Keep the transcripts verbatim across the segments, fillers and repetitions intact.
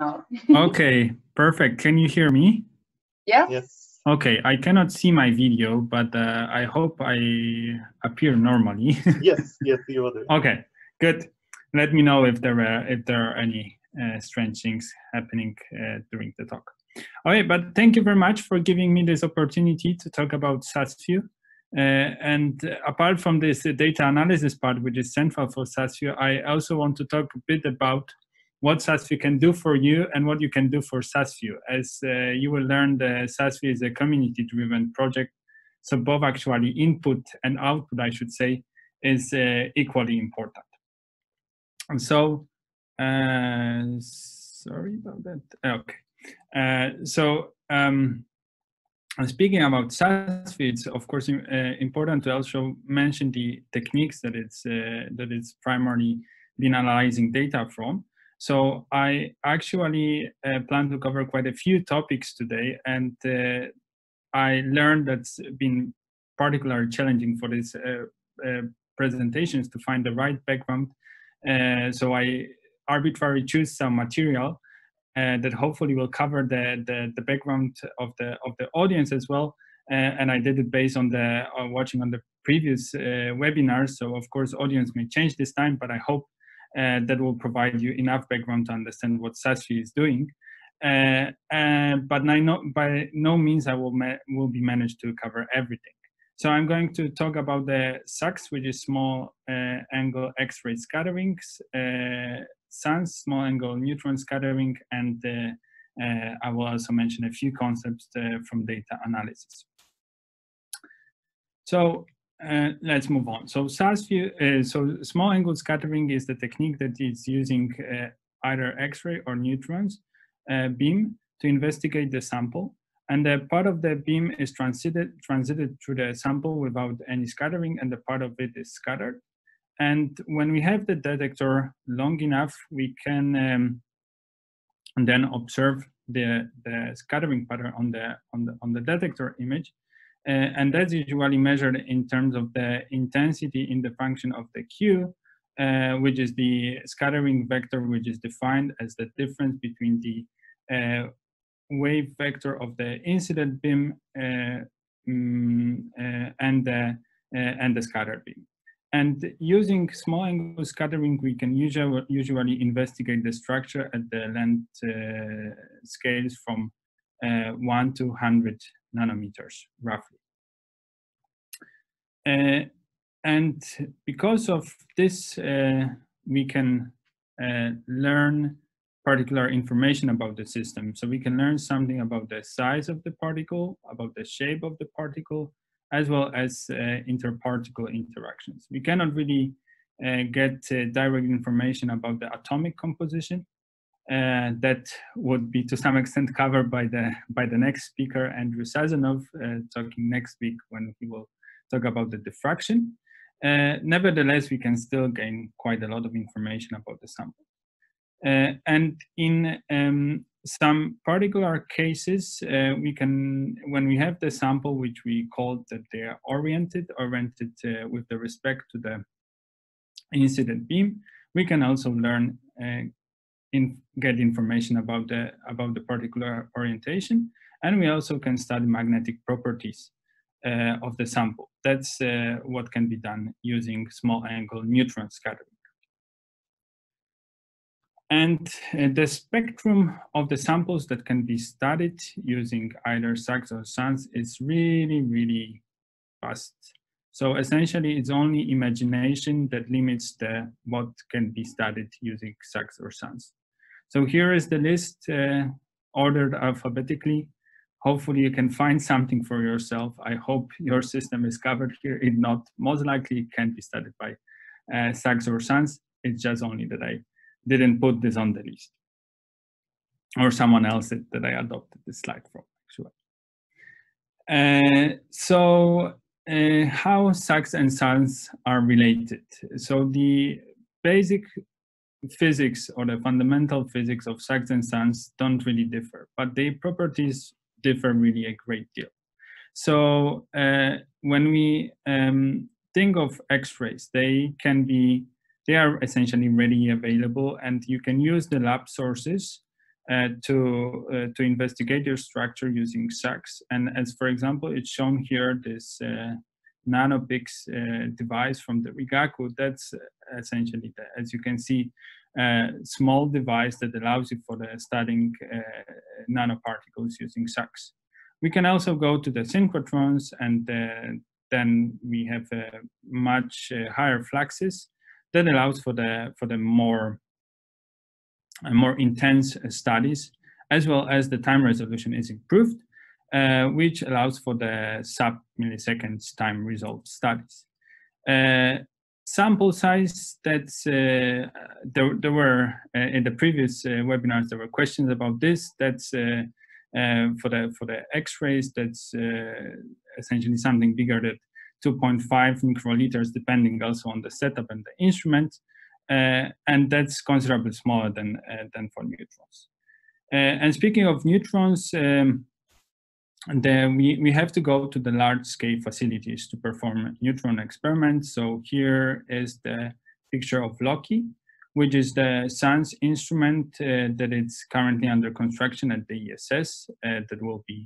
now. Okay, perfect. Can you hear me? Yeah. Yes. Okay, I cannot see my video, but uh, I hope I appear normally. Yes, yes, you are there. Okay, good. Let me know if there are, if there are any uh, strange things happening uh, during the talk. All right, but thank you very much for giving me this opportunity to talk about SASview. Uh, and uh, apart from this uh, data analysis part, which is central for SASview, I also want to talk a bit about what SASview can do for you and what you can do for SASview. As uh, you will learn, the SASview is a community-driven project, so both actually input and output, I should say, is uh, equally important. And so, uh, sorry about that. Okay. Uh, so, um, speaking about SASview, it's of course uh, important to also mention the techniques that it's uh, that it's primarily been analyzing data from. So I actually uh, plan to cover quite a few topics today, and uh, I learned that's been particularly challenging for these uh, uh, presentations to find the right background. Uh, so I arbitrarily choose some material Uh, that hopefully will cover the, the the background of the of the audience as well, uh, and I did it based on the on watching on the previous uh, webinars. So of course, audience may change this time, but I hope uh, that will provide you enough background to understand what SASview is doing. Uh, uh, but I know by no means I will ma will be managed to cover everything. So I'm going to talk about the SAXS, which is small uh, angle X-ray scatterings. Uh, SANS, small angle neutron scattering, and uh, uh, I will also mention a few concepts uh, from data analysis. So uh, let's move on. So SASview, uh, so small angle scattering is the technique that is using uh, either X-ray or neutrons uh, beam to investigate the sample, and the part of the beam is transited transited through the sample without any scattering, and the part of it is scattered. And when we have the detector long enough, we can um, then observe the, the scattering pattern on the, on the, on the detector image. Uh, and that's usually measured in terms of the intensity in the function of the Q, uh, which is the scattering vector, which is defined as the difference between the uh, wave vector of the incident beam uh, mm, uh, and, the, uh, and the scattered beam. And using small angle scattering, we can usually, usually investigate the structure at the length uh, scales from uh, one to one hundred nanometers, roughly. Uh, and because of this, uh, we can uh, learn particular information about the system. So we can learn something about the size of the particle, about the shape of the particle, as well as uh, interparticle interactions. We cannot really uh, get uh, direct information about the atomic composition. Uh, that would be to some extent covered by the by the next speaker, Andrew Sazonov, uh, talking next week when he will talk about the diffraction. Uh, nevertheless, we can still gain quite a lot of information about the sample. Uh, and in um, some particular cases, uh, we can, when we have the sample, which we call that they are oriented, oriented uh, with the respect to the incident beam, we can also learn, uh, in, get information about the, about the particular orientation. And we also can study magnetic properties uh, of the sample. That's uh, what can be done using small angle neutron scattering. And uh, the spectrum of the samples that can be studied using either SAXS or SANS is really, really vast. So essentially, it's only imagination that limits the what can be studied using SAXS or SANS. So here is the list uh, ordered alphabetically. Hopefully, you can find something for yourself. I hope your system is covered here. If not, most likely it can be studied by uh, SAXS or SANS. It's just only that I didn't put this on the list, or someone else that, that I adopted this slide from, actually. Uh, so uh, how SAXS and SANS are related. So the basic physics or the fundamental physics of SAXS and SANS don't really differ, but the properties differ really a great deal. So uh, when we um, think of X-rays, they can be They are essentially readily available, and you can use the lab sources uh, to uh, to investigate their structure using SAXS. And as for example, it's shown here, this uh, NanoPix uh, device from the Rigaku. That's essentially, the, as you can see, a small device that allows you for the studying uh, nanoparticles using SAXS. We can also go to the synchrotrons, and uh, then we have uh, much uh, higher fluxes that allows for the for the more uh, more intense uh, studies, as well as the time resolution is improved, uh, which allows for the sub milliseconds time resolved studies. Uh, sample size, that's uh, there, there were uh, in the previous uh, webinars there were questions about this. That's uh, Uh, for the for the X-rays, that's uh, essentially something bigger than two point five microliters, depending also on the setup and the instrument, uh, and that's considerably smaller than uh, than for neutrons. Uh, and speaking of neutrons, um, the, we we have to go to the large-scale facilities to perform neutron experiments. So here is the picture of Loki, which is the SANS instrument uh, that is currently under construction at the E S S, uh, that will be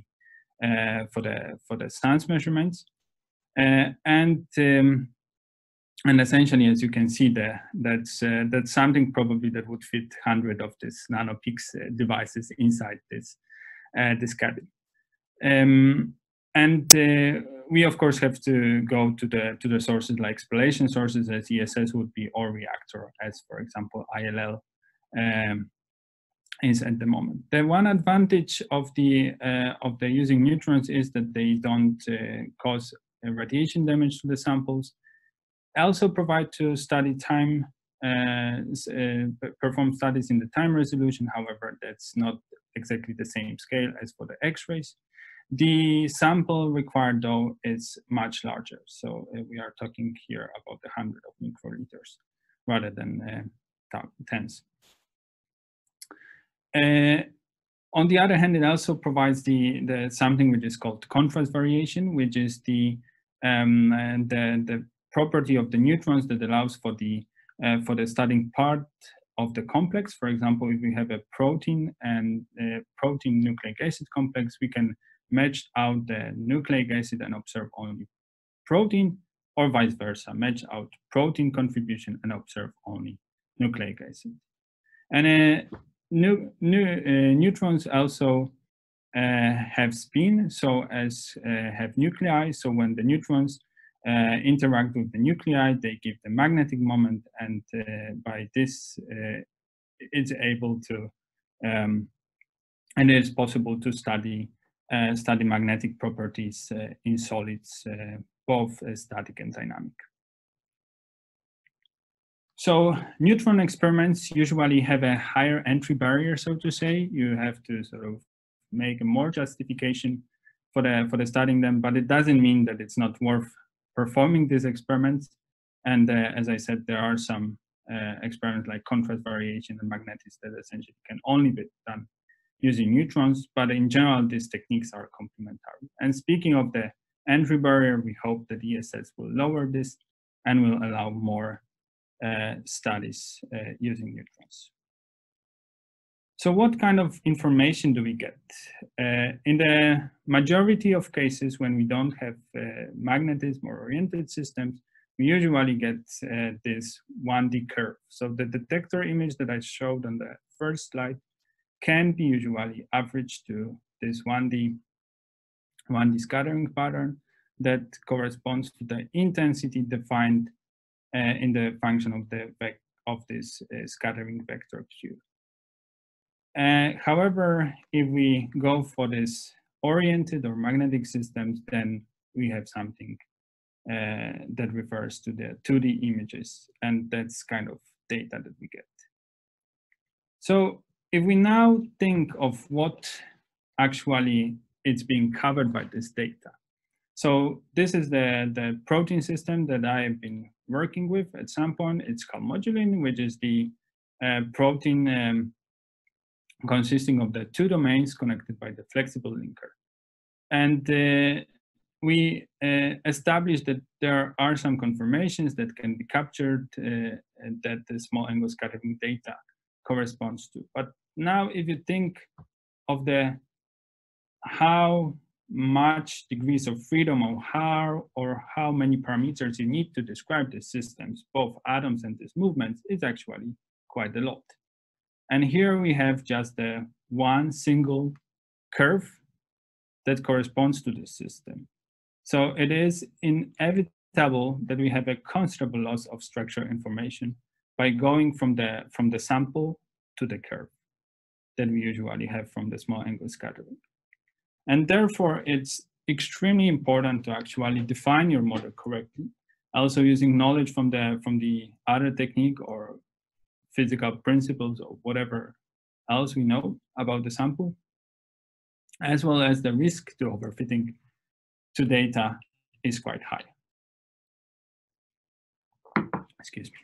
uh, for the for the SANS measurements, uh, and um, and essentially, as you can see there, that's uh, that's something probably that would fit hundred of these NanoPix uh, devices inside this uh, this cabin, um, and. Uh, We of course have to go to the to the sources like spallation sources, as E S S would be, or reactor, as for example I L L um, is at the moment. The one advantage of the uh, of the using neutrons is that they don't uh, cause radiation damage to the samples. Also provide to study time, uh, uh, perform studies in the time resolution. However, that's not exactly the same scale as for the X-rays. The sample required, though, is much larger. So uh, we are talking here about the hundred of microliters rather than uh, tens. Uh, on the other hand, it also provides the, the something which is called contrast variation, which is the um, the, the property of the neutrons that allows for the uh, for the studying part of the complex. For example, if we have a protein and a protein nucleic acid complex, we can match out the nucleic acid and observe only protein, or vice versa, match out protein contribution and observe only nucleic acid. And uh, new, new, uh, neutrons also uh, have spin, so as uh, have nuclei. So when the neutrons uh, interact with the nuclei, they give the magnetic moment, and uh, by this uh, it's able to, um, and it's possible to study Uh, study magnetic properties uh, in solids, uh, both uh, static and dynamic. So neutron experiments usually have a higher entry barrier, so to say. You have to sort of make a more justification for the for the studying them, but it doesn't mean that it's not worth performing these experiments. And uh, as I said, there are some uh, experiments like contrast variation and magnetics that essentially can only be done using neutrons, but in general, these techniques are complementary. And speaking of the entry barrier, we hope that E S S will lower this and will allow more uh, studies uh, using neutrons. So what kind of information do we get? Uh, in the majority of cases, when we don't have uh, magnetism or oriented systems, we usually get uh, this one D curve. So the detector image that I showed on the first slide can be usually averaged to this one D, one D scattering pattern that corresponds to the intensity defined uh, in the function of the vec of this uh, scattering vector Q. Uh, however, if we go for this oriented or magnetic systems, then we have something uh, that refers to the two D images, and that's kind of data that we get. So, if we now think of what actually it's being covered by this data. So this is the, the protein system that I've been working with at some point. It's calmodulin, which is the uh, protein um, consisting of the two domains connected by the flexible linker. And uh, we uh, established that there are some conformations that can be captured uh, that the small angle scattering data corresponds to. But now if you think of the how much degrees of freedom or how or how many parameters you need to describe the systems, both atoms and these movements, is actually quite a lot. And here we have just the one single curve that corresponds to the system. So it is inevitable that we have a considerable loss of structural information by going from the from the sample to the curve that we usually have from the small angle scattering. And therefore, it's extremely important to actually define your model correctly, also using knowledge from the from the other technique or physical principles or whatever else we know about the sample, as well as the risk to overfitting to data is quite high. Excuse me.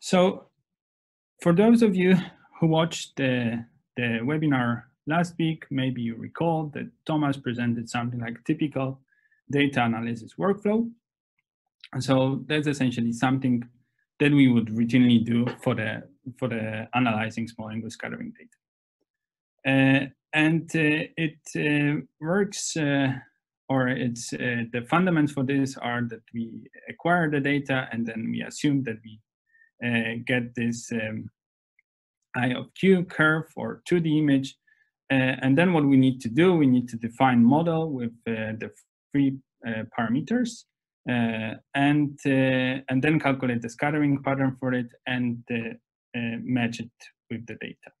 So for those of you who watched the, the webinar last week, maybe you recall that Thomas presented something like typical data analysis workflow. And so that's essentially something that we would routinely do for the, for the analyzing small angle scattering data. Uh, and uh, it uh, works, uh, or it's uh, the fundamentals for this are that we acquire the data and then we assume that we uh, get this um, I of Q curve or two D image. Uh, and then what we need to do, we need to define model with uh, the three uh, parameters uh, and, uh, and then calculate the scattering pattern for it and uh, uh, match it with the data.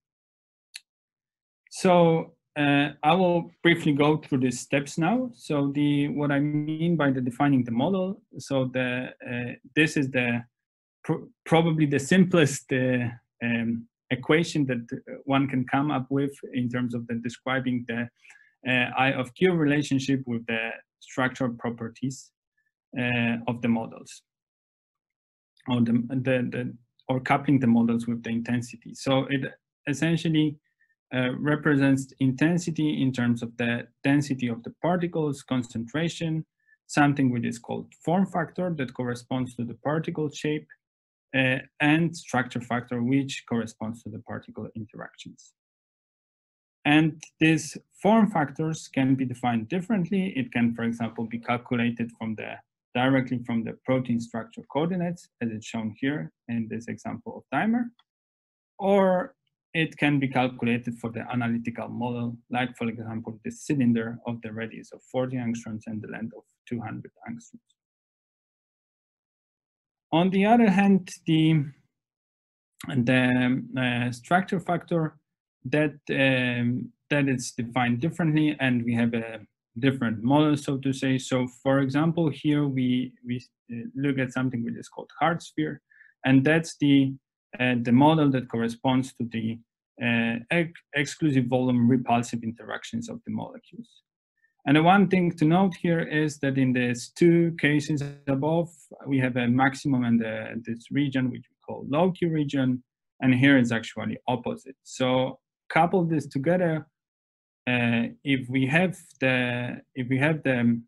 So uh, I will briefly go through these steps now. So the what I mean by the defining the model. So the uh, this is the pr probably the simplest uh, um, equation that one can come up with in terms of the describing the uh, I of Q relationship with the structural properties uh, of the models, or the, the the or coupling the models with the intensity. So it essentially Uh, represents intensity in terms of the density of the particles, concentration, something which is called form factor that corresponds to the particle shape, uh, and structure factor, which corresponds to the particle interactions. And these form factors can be defined differently. It can, for example, be calculated from the directly from the protein structure coordinates, as it's shown here in this example of dimer, or it can be calculated for the analytical model, like, for example, the cylinder of the radius of forty angstroms and the length of two hundred angstroms. On the other hand, the, the uh, structure factor, that, um, that is defined differently, and we have a different model, so to say. So, for example, here we, we look at something which is called hard sphere, and that's the Uh, the model that corresponds to the uh, ex exclusive volume repulsive interactions of the molecules. And the one thing to note here is that in these two cases above, we have a maximum in the, this region, which we call Loki region, and here it's actually opposite. So couple this together, uh, if we have the, if we have the,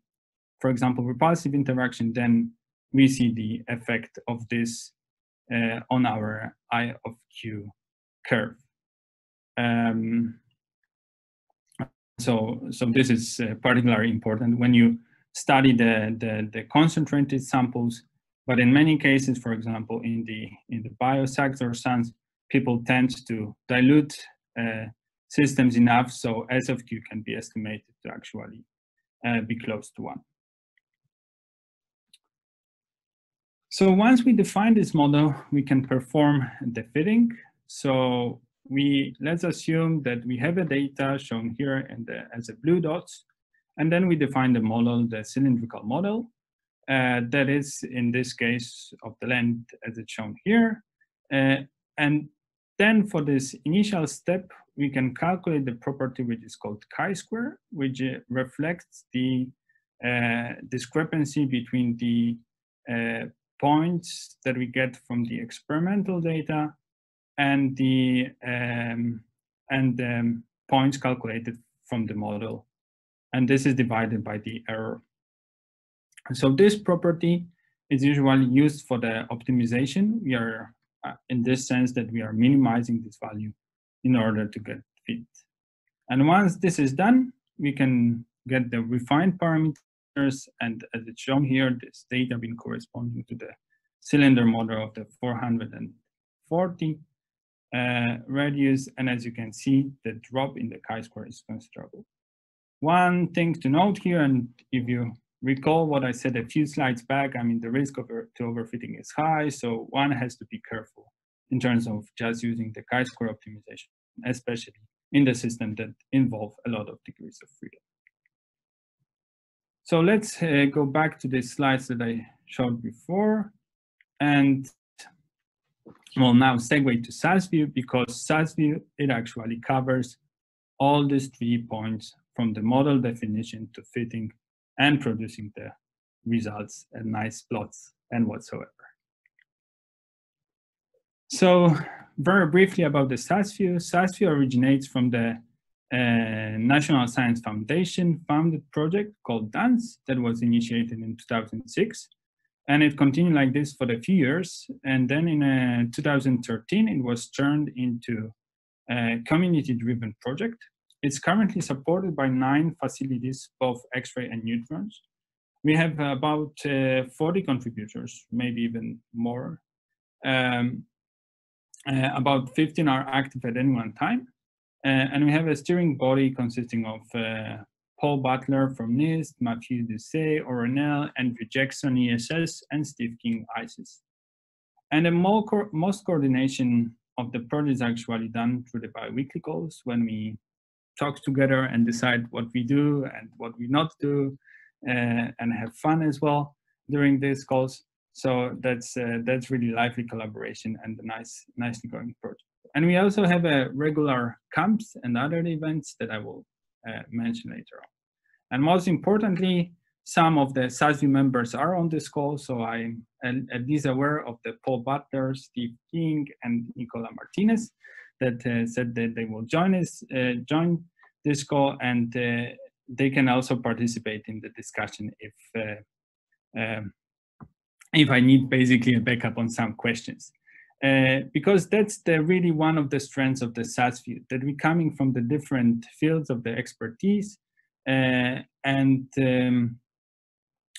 for example, repulsive interaction, then we see the effect of this Uh, on our I of Q curve. Um, so, so this is uh, particularly important when you study the, the, the concentrated samples, but in many cases, for example, in the, in the bio-SAXS or SANS, people tend to dilute uh, systems enough so S of Q can be estimated to actually uh, be close to one. So once we define this model, we can perform the fitting. So we, let's assume that we have a data shown here in the, as a blue dots, and then we define the model, the cylindrical model, uh, that is in this case of the length as it's shown here. Uh, and then for this initial step, we can calculate the property which is called chi-square, which reflects the uh, discrepancy between the uh, points that we get from the experimental data and the um, and um, points calculated from the model, and this is divided by the error. So this property is usually used for the optimization. We are uh, in this sense that we are minimizing this value in order to get fit. And once this is done, we can get the refined parameters, and as it's shown here, this data been corresponding to the cylinder model of the four hundred forty uh, radius, and as you can see, the drop in the chi-square is considerable. One thing to note here, and if you recall what I said a few slides back, I mean, the risk of to overfitting is high, so one has to be careful in terms of just using the chi-square optimization, especially in the system that involve a lot of degrees of freedom. So let's uh, go back to the slides that I showed before, and we'll now segue to SASview, because SASview, it actually covers all these three points from the model definition to fitting and producing the results and nice plots and whatsoever. So very briefly about the SASview. SASview originates from the uh, National Science Foundation founded project called DANSE that was initiated in two thousand six. And it continued like this for a few years. And then in uh, two thousand thirteen, it was turned into a community-driven project. It's currently supported by nine facilities, both X-ray and neutrons. We have about uh, forty contributors, maybe even more. Um, Uh, about fifteen are active at any one time, uh, and we have a steering body consisting of uh, Paul Butler from NIST, Mathieu Doucet, Oronel, Andrew Jackson, E S S, and Steve King, ISIS. And the co most coordination of the project is actually done through the bi-weekly calls, when we talk together and decide what we do and what we not do, uh, and have fun as well during these calls. So that's uh, that's really lively collaboration and a nice, nicely going project. And we also have a regular camps and other events that I will uh, mention later on. And most importantly, some of the SASview members are on this call, so I'm at least aware of the Paul Butler, Steve King, and Nicola Martinez that uh, said that they will join us, uh, join this call, and uh, they can also participate in the discussion if. Uh, um, if I need basically a backup on some questions. Uh, because that's the really one of the strengths of the SASview, that we're coming from the different fields of the expertise, uh, and, um,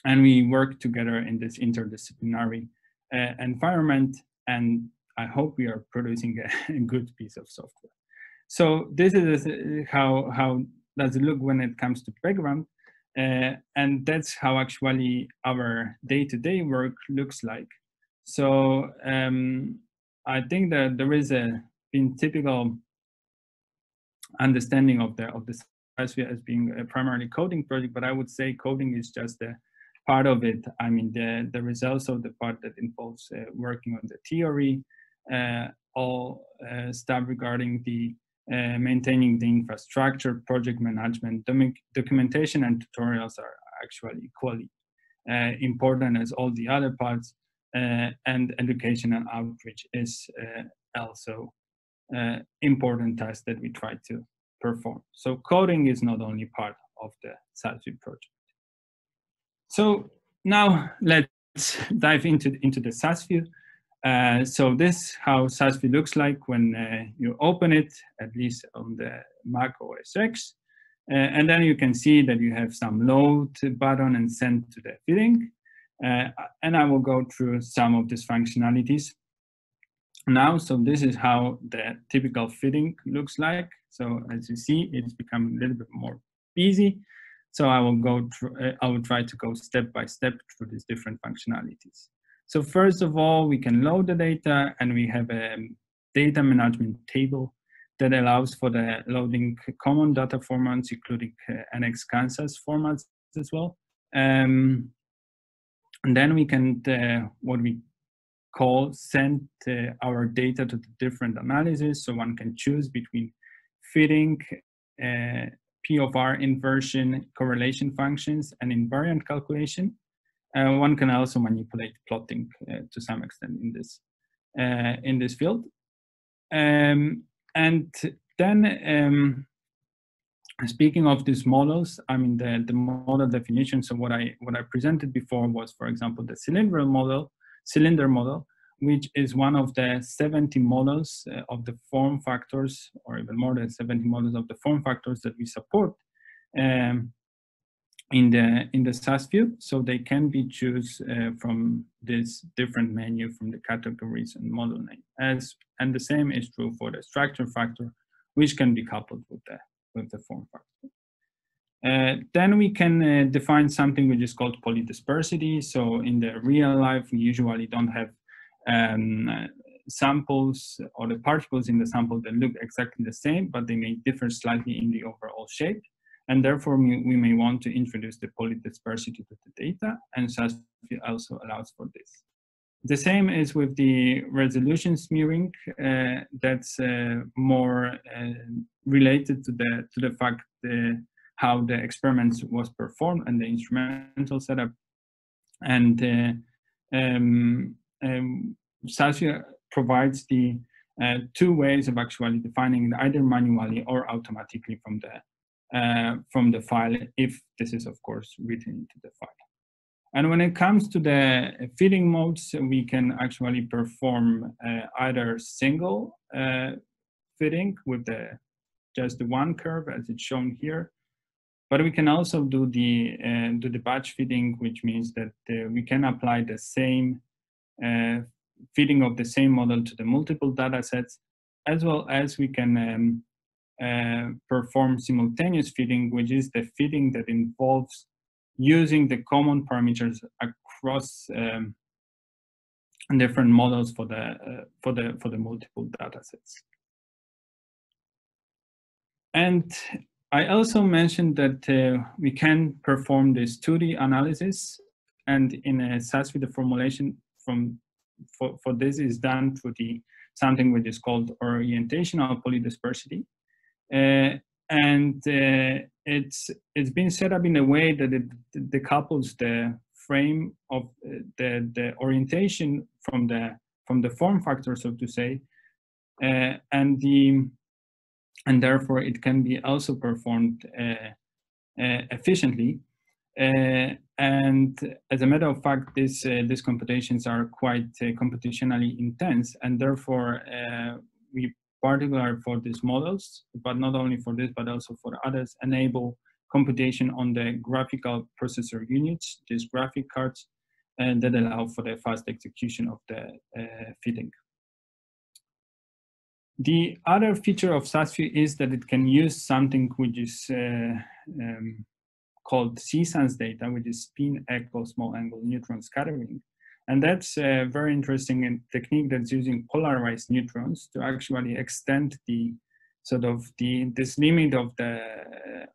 and we work together in this interdisciplinary uh, environment, and I hope we are producing a, a good piece of software. So this is how, how does it look when it comes to background. Uh, and that's how actually our day-to-day work looks like. So um, I think that there is a been typical understanding of the of the SASview as being a primarily coding project, but I would say coding is just a part of it. I mean, the the results of the part that involves uh, working on the theory, uh, all uh, stuff regarding the Uh, maintaining the infrastructure, project management, doc documentation, and tutorials are actually equally uh, important as all the other parts, uh, and education and outreach is uh, also uh, important task that we try to perform. So coding is not only part of the SASview project. So now let's dive into, into the SASview. Uh, so this how SASview looks like when uh, you open it, at least on the Mac O S X, uh, and then you can see that you have some load button and send to the fitting, uh, and I will go through some of these functionalities now. So this is how the typical fitting looks like. So as you see, it's becoming a little bit more busy. So I will go through, uh, I will try to go step by step through these different functionalities. So first of all, we can load the data, and we have a data management table that allows for the loading common data formats, including uh, N X Kansas formats as well. Um, and then we can, uh, what we call, send uh, our data to the different analyses. So one can choose between fitting, uh, P of R inversion, correlation functions, and invariant calculation. Uh, one can also manipulate plotting uh, to some extent in this uh, in this field, um, and then um, speaking of these models, I mean the the model definition. So what I what I presented before was, for example, the cylinder model, cylinder model, which is one of the seventy models uh, of the form factors, or even more than seventy models of the form factors that we support um, in the in the SASview. So they can be choose uh, from this different menu, from the categories and model name. As and the same is true for the structure factor, which can be coupled with the with the form factor. Uh, then we can uh, define something which is called polydispersity. So in the real life, we usually don't have um, samples or the particles in the sample that look exactly the same, but they may differ slightly in the overall shape. And therefore, we, we may want to introduce the polydispersity to the data, and SASview also allows for this. The same is with the resolution smearing. Uh, that's uh, more uh, related to the to the fact the how the experiments was performed and the instrumental setup. And uh, um, um, SASview provides the uh, two ways of actually defining either manually or automatically from the, uh, from the file, if this is of course written into the file. And when it comes to the feeding modes, we can actually perform uh, either single uh, fitting with the, just the one curve as it's shown here, but we can also do the uh, do the batch feeding, which means that uh, we can apply the same uh, feeding of the same model to the multiple data sets, as well as we can um, uh, perform simultaneous feeding, which is the feeding that involves using the common parameters across um, different models for the uh, for the for the multiple data sets. And I also mentioned that uh, we can perform the two D analysis, and in a SASview, the formulation from for, for this is done through the something which is called orientational polydispersity, uh, and uh, it's it's been set up in a way that it decouples the frame of the the orientation from the from the form factor, so to say, uh, and the. And therefore, it can be also performed uh, uh, efficiently. Uh, and as a matter of fact, this, uh, these computations are quite uh, computationally intense. And therefore, uh, we particularly for these models, but not only for this, but also for others, enable computation on the graphical processor units, these graphic cards, and that allow for the fast execution of the uh, fitting. The other feature of SASview is that it can use something which is uh, um, called C SANS data, which is spin echo small angle neutron scattering. And that's a very interesting technique that's using polarized neutrons to actually extend the sort of the this limit of the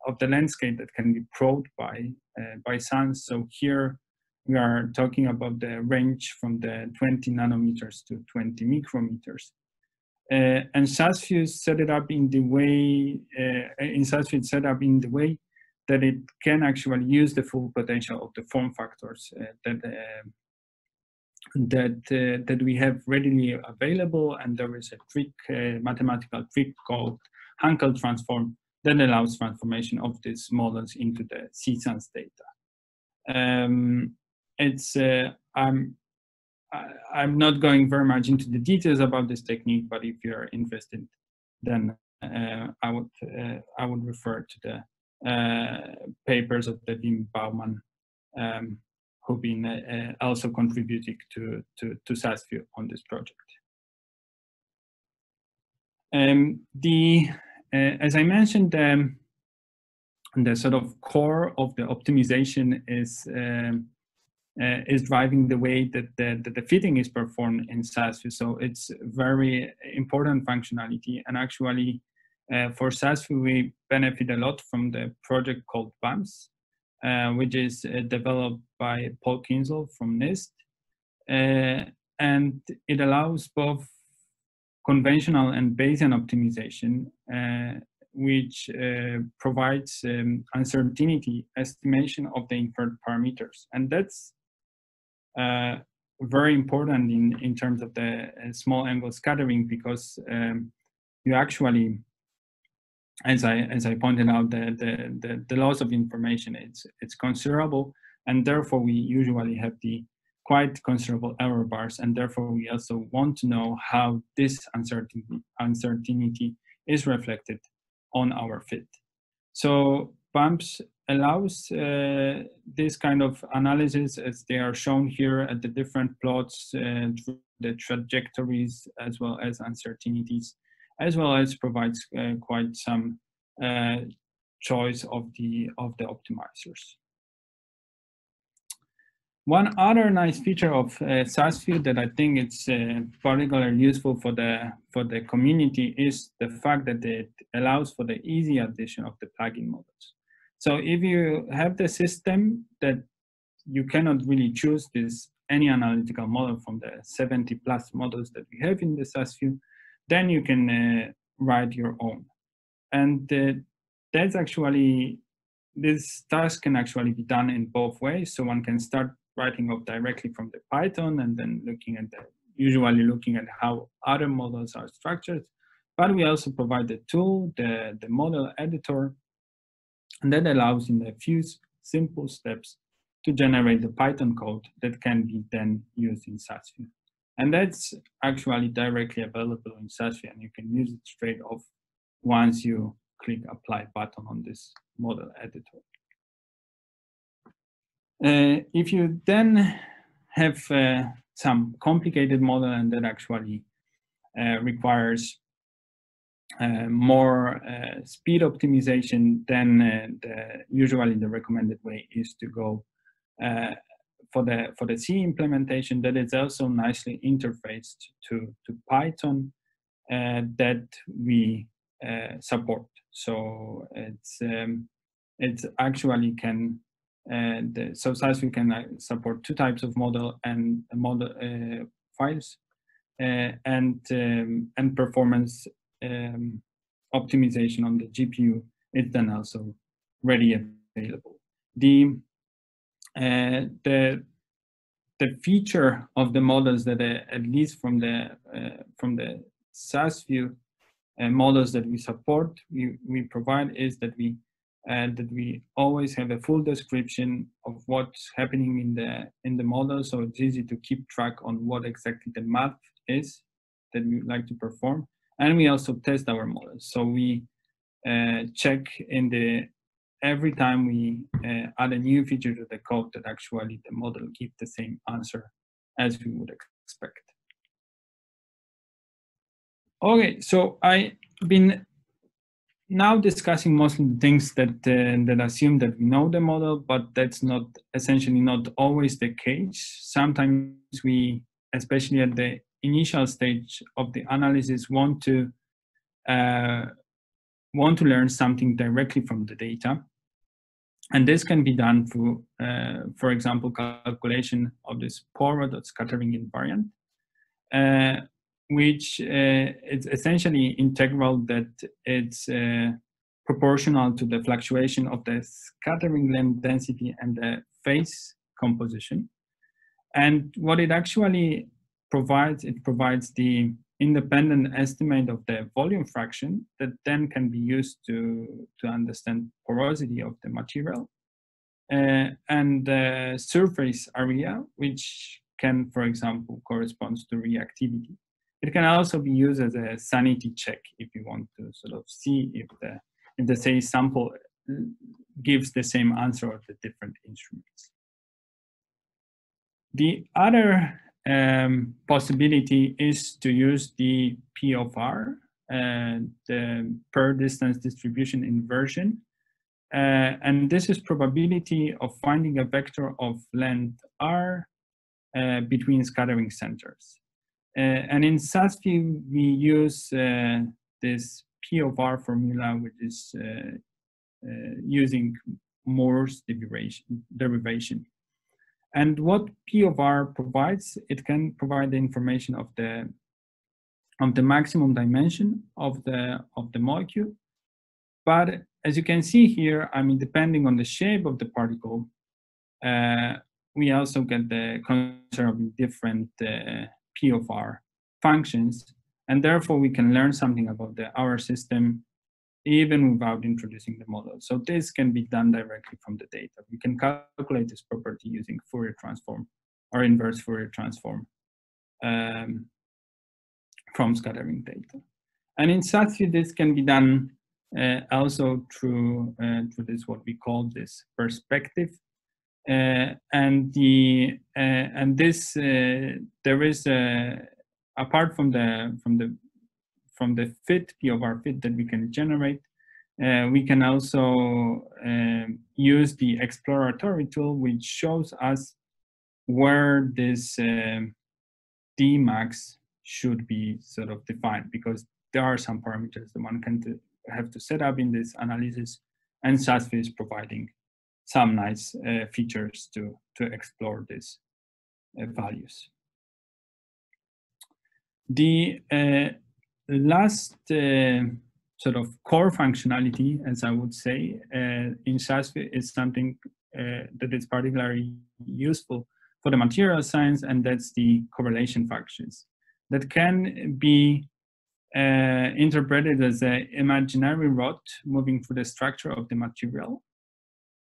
of the landscape that can be probed by uh, by SANS. So here we are talking about the range from the twenty nanometers to twenty micrometers. Uh, and SASview set it up in the way uh, in SASview it's set up in the way that it can actually use the full potential of the form factors uh, that uh, that uh, that we have readily available. And there is a trick, uh, mathematical trick called Hankel transform that allows transformation of these models into the C SANS data. Um, it's uh, I'm. I'm not going very much into the details about this technique, but if you're interested, then uh, I would uh, I would refer to the uh, papers of David Baumann, um, who've been uh, also contributing to, to, to SASview on this project. Um, the uh, as I mentioned, um, the sort of core of the optimization is. Um, Uh, is driving the way that the, that the fitting is performed in SASview. So it's very important functionality. And actually, uh, for SASview, we benefit a lot from the project called Bumps, uh, which is uh, developed by Paul Kinsel from NIST. Uh, and it allows both conventional and Bayesian optimization, uh, which uh, provides um, uncertainty estimation of the inferred parameters. And that's Uh, very important in, in terms of the uh, small angle scattering, because um, you actually, as I as I pointed out, the, the, the, the loss of information it's it's considerable, and therefore we usually have the quite considerable error bars, and therefore we also want to know how this uncertainty, uncertainty is reflected on our fit. So Bumps allows uh, this kind of analysis, as they are shown here at the different plots, uh, the trajectories as well as uncertainties, as well as provides uh, quite some uh, choice of the of the optimizers. One other nice feature of uh, SASview that I think it's uh, particularly useful for the for the community is the fact that it allows for the easy addition of the plugin models. So if you have the system that you cannot really choose this any analytical model from the seventy plus models that we have in the SASview, then you can uh, write your own, and uh, that's actually this task can actually be done in both ways. So one can start writing up directly from the Python and then looking at the, usually looking at how other models are structured, but we also provide the tool, the, the model editor, and that allows in a few simple steps to generate the Python code that can be then used in SASview. And that's actually directly available in SASview, and you can use it straight off once you click apply button on this model editor. Uh, if you then have uh, some complicated model, and that actually uh, requires uh, more uh, speed optimization, then uh, the, usually the recommended way is to go uh, for the for the C implementation that is also nicely interfaced to to Python uh, that we uh, support. So it's um, it's actually can uh, the, so SASview can uh, support two types of model and uh, model uh, files uh, and um, and performance um, optimization on the G P U. It's then also ready available. The Uh, the the feature of the models that uh, at least from the uh, from the SASview uh, models that we support we we provide is that we uh, that we always have a full description of what's happening in the in the model, so it's easy to keep track on what exactly the math is that we like to perform, and we also test our models. So we uh, check in the every time we uh, add a new feature to the code that actually the model gives the same answer as we would expect. Okay, so I've been now discussing mostly things that, uh, that assume that we know the model, but that's not essentially not always the case. Sometimes we, especially at the initial stage of the analysis, want to uh, want to learn something directly from the data. And this can be done through, uh, for example, calculation of this Poirot scattering invariant, uh, which uh, it's essentially integral that it's uh, proportional to the fluctuation of the scattering length density and the phase composition. And what it actually provides, it provides the independent estimate of the volume fraction that then can be used to, to understand porosity of the material uh, and the surface area, which can, for example, correspond to reactivity. It can also be used as a sanity check if you want to sort of see if the, if the say sample gives the same answer of the different instruments. The other Um, possibility is to use the P of R, uh, the per distance distribution inversion, uh, and this is probability of finding a vector of length R uh, between scattering centers. Uh, and in SASview we use uh, this P of R formula, which is uh, uh, using Moore's derivation. derivation. And what P of R provides, it can provide the information of the of the maximum dimension of the of the molecule. But as you can see here, I mean, depending on the shape of the particle, uh, we also get the considerably different uh, P of R functions, and therefore we can learn something about the, our system even without introducing the model. So this can be done directly from the data. We can calculate this property using Fourier transform or inverse Fourier transform um, from scattering data. And in SASview, this can be done uh, also through, uh, through this, what we call this perspective. Uh, and the uh, and this uh, there is a, apart from the from the from the fit P of R fit that we can generate, uh, we can also um, use the exploratory tool, which shows us where this uh, D max should be sort of defined, because there are some parameters that one can to have to set up in this analysis, and SASview is providing some nice uh, features to, to explore these uh, values. The uh, last uh, sort of core functionality, as I would say, uh, in SASview is something uh, that is particularly useful for the material science, and that's the correlation functions that can be uh, interpreted as an imaginary rod moving through the structure of the material.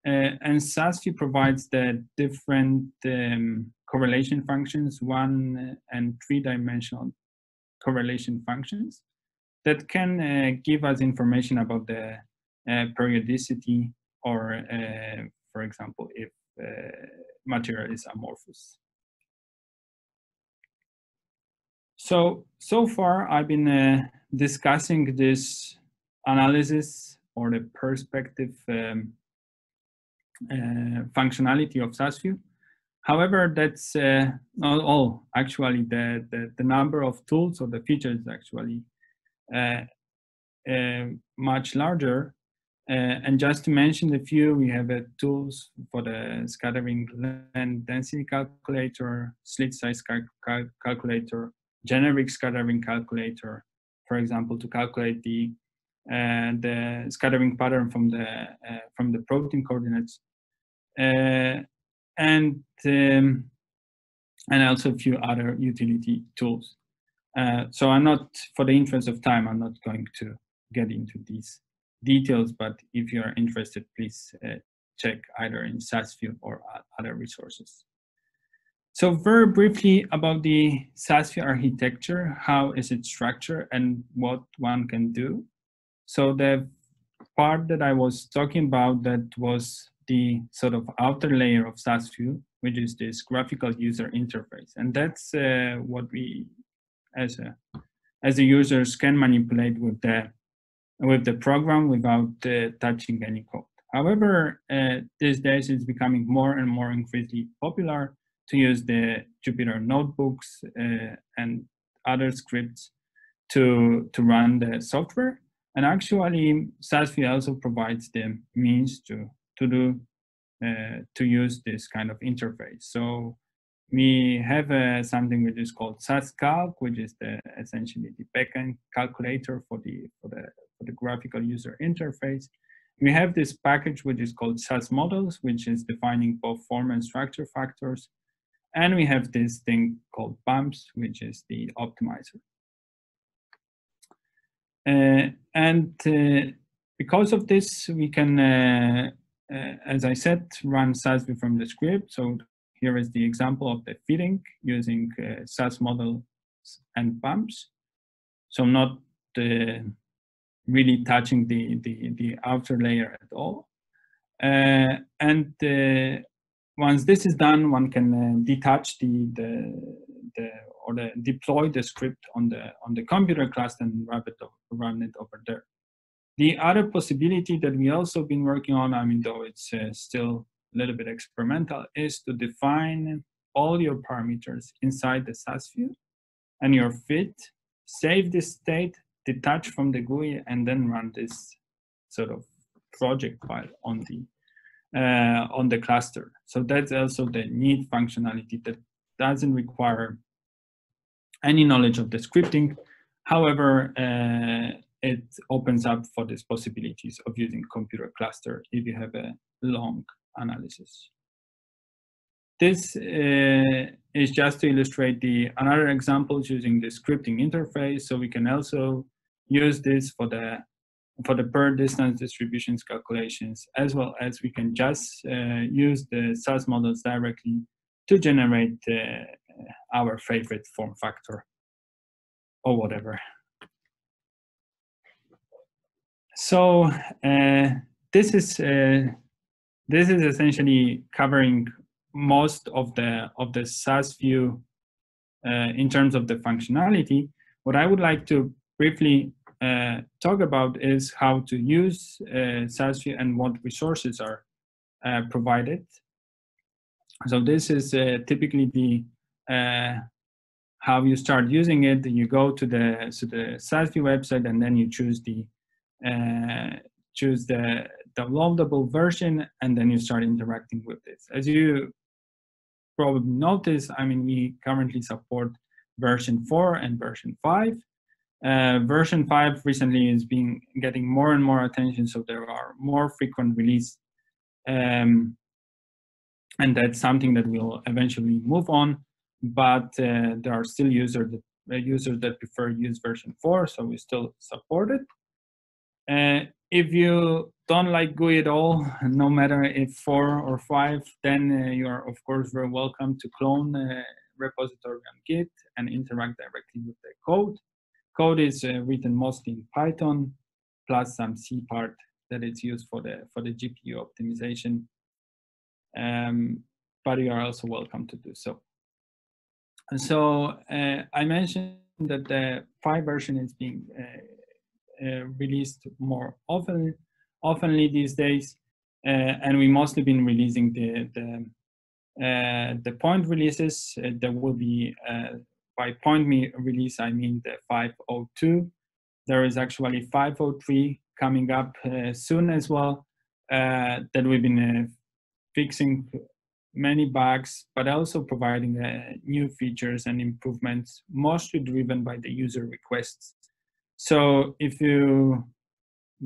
Uh, and SASview provides the different um, correlation functions, one and three-dimensional correlation functions, that can uh, give us information about the uh, periodicity or, uh, for example, if uh, material is amorphous. So, so far I've been uh, discussing this analysis or the perspective um, Uh, functionality of SASview. However, that's uh, not all. Actually, the, the, the number of tools or the features actually uh, uh, much larger. Uh, and just to mention a few, we have uh, tools for the scattering land density calculator, slit size cal cal calculator, generic scattering calculator, for example, to calculate the uh, the scattering pattern from the uh, from the protein coordinates. Uh, and um, and also a few other utility tools. Uh, so I'm not, for the interest of time, I'm not going to get into these details, but if you're interested, please uh, check either in SASview or other resources. So very briefly about the SASview architecture, how is its structure and what one can do. So the part that I was talking about that was the sort of outer layer of SASview, which is this graphical user interface, and that's uh, what we, as a as the users, can manipulate with the with the program without uh, touching any code. However, uh, these days it's becoming more and more increasingly popular to use the Jupyter notebooks uh, and other scripts to to run the software. And actually, SASview also provides the means to to do, uh, to use this kind of interface. So we have uh, something which is called SASCalc, which is the, essentially the backend calculator for the, for the, for the graphical user interface. We have this package which is called SASModels, which is defining both form and structure factors. And we have this thing called Bumps, which is the optimizer. Uh, and uh, because of this, we can, uh, Uh, as I said, run SASview from the script. So here is the example of the fitting using uh, SASModels and Bumps. So not uh, really touching the, the, the outer layer at all. Uh, and uh, once this is done, one can uh, detach the, the, the or the deploy the script on the on the computer cluster and wrap it up, run it over there. The other possibility that we also been working on, I mean, though it's uh, still a little bit experimental, is to define all your parameters inside the SASview and your fit, save this state, detach from the G U I, and then run this sort of project file on the uh, on the cluster. So that's also the neat functionality that doesn't require any knowledge of the scripting. However, uh, it opens up for these possibilities of using computer cluster if you have a long analysis. This uh, is just to illustrate the another examples using the scripting interface. So we can also use this for the for the per distance distributions calculations, as well as we can just uh, use the SASModels directly to generate uh, our favorite form factor or whatever. So uh, this is uh, this is essentially covering most of the of the SASview uh, in terms of the functionality. What I would like to briefly uh, talk about is how to use uh, SASview and what resources are uh, provided. So this is uh, typically the uh, how you start using it. You go to the so the SASview website and then you choose the uh, choose the downloadable version, and then you start interacting with this. As you probably notice, I mean, we currently support version four and version five. Uh, version five recently is being getting more and more attention, so there are more frequent release, um, and that's something that we'll eventually move on. But uh, there are still users that, uh, users that prefer use version four, so we still support it. Uh, if you don't like G U I at all, no matter if four or five, then uh, you are of course very welcome to clone uh, repository on Git and interact directly with the code. Code is uh, written mostly in Python, plus some C part that it's used for the for the G P U optimization. Um, but you are also welcome to do so. And so uh, I mentioned that the five version is being uh, Uh, released more often, oftenly these days, uh, and we mostly been releasing the the, uh, the point releases. Uh, there will be uh, by point me release I mean the five oh two. There is actually five oh three coming up uh, soon as well. Uh, that we've been uh, fixing many bugs, but also providing uh, new features and improvements, mostly driven by the user requests. So if you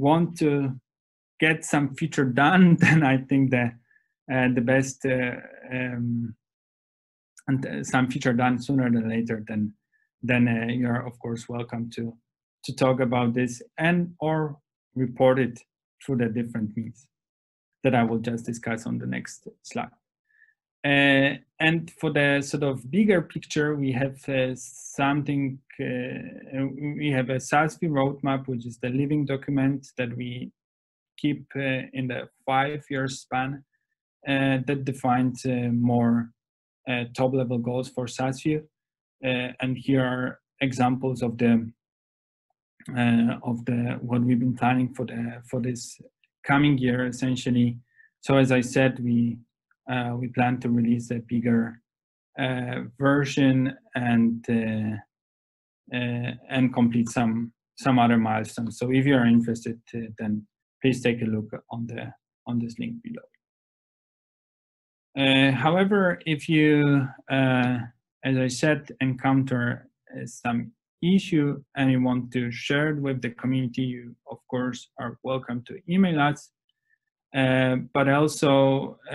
want to get some feature done, then I think that uh, the best uh, um, and some feature done sooner than later, then then uh, you're of course welcome to to talk about this and or report it through the different means that I will just discuss on the next slide. Uh, and for the sort of bigger picture, we have uh, something, uh, we have a SASview roadmap, which is the living document that we keep uh, in the five-year span uh, that defines uh, more uh, top-level goals for SASview. Uh, and here are examples of the, uh, of the, what we've been planning for the, for this coming year, essentially. So as I said, we Uh, we plan to release a bigger uh, version and uh, uh, and complete some some other milestones. So if you are interested, uh, then please take a look on the on this link below. Uh, however, if you, uh, as I said, encounter uh, some issue and you want to share it with the community, you of course are welcome to email us. Uh, but also